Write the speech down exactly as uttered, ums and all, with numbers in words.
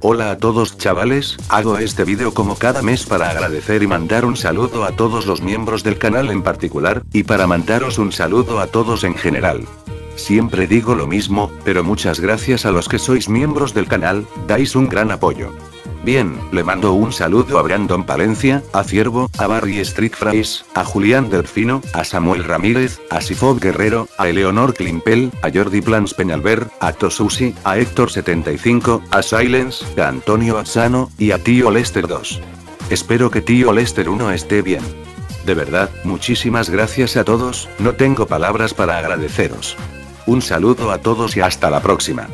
Hola a todos chavales, hago este vídeo como cada mes para agradecer y mandar un saludo a todos los miembros del canal en particular, y para mandaros un saludo a todos en general. Siempre digo lo mismo, pero muchas gracias a los que sois miembros del canal, dais un gran apoyo. Bien, le mando un saludo a Brandon Palencia, a Ciervo, a Barry Streetfries, a Julián Delfino, a Samuel Ramírez, a Sifo Guerrero, a Eleonor Klimpel, a Jordi Plans Peñalver, a Tosusi, a Héctor setenta y cinco, a Silence, a Antonio Asano, y a Tío Lester dos. Espero que Tío Lester uno esté bien. De verdad, muchísimas gracias a todos, no tengo palabras para agradeceros. Un saludo a todos y hasta la próxima.